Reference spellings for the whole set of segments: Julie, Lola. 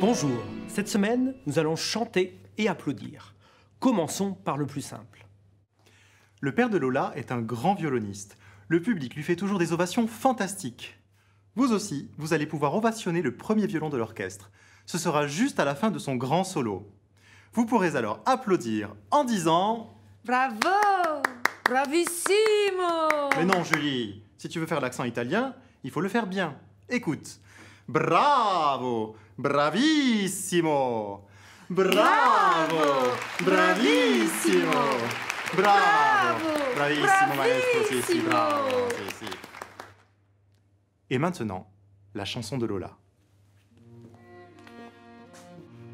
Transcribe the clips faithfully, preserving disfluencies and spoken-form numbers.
Bonjour, cette semaine, nous allons chanter et applaudir. Commençons par le plus simple. Le père de Lola est un grand violoniste. Le public lui fait toujours des ovations fantastiques. Vous aussi, vous allez pouvoir ovationner le premier violon de l'orchestre. Ce sera juste à la fin de son grand solo. Vous pourrez alors applaudir en disant... Bravo! Bravissimo! Mais non, Julie, si tu veux faire l'accent italien, il faut le faire bien. Écoute. Bravo! Bravissimo! Bravo! Bravissimo! Bravo! Bravissimo, maestro, si, si, bravo, si, si. Et maintenant, la chanson de Lola.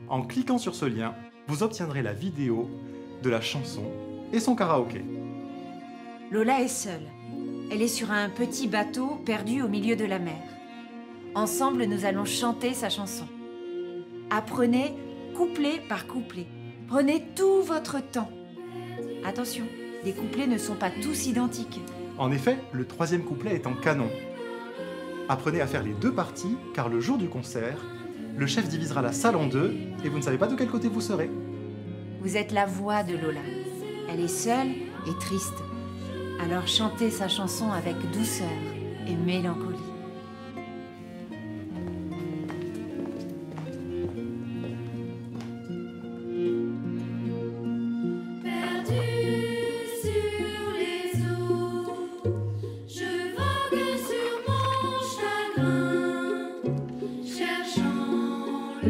En cliquant sur ce lien, vous obtiendrez la vidéo de la chanson et son karaoké. Lola est seule. Elle est sur un petit bateau perdu au milieu de la mer. Ensemble, nous allons chanter sa chanson. Apprenez couplet par couplet. Prenez tout votre temps. Attention, les couplets ne sont pas tous identiques. En effet, le troisième couplet est en canon. Apprenez à faire les deux parties, car le jour du concert, le chef divisera la salle en deux et vous ne savez pas de quel côté vous serez. Vous êtes la voix de Lola. Elle est seule et triste. Alors chantez sa chanson avec douceur et mélancolie.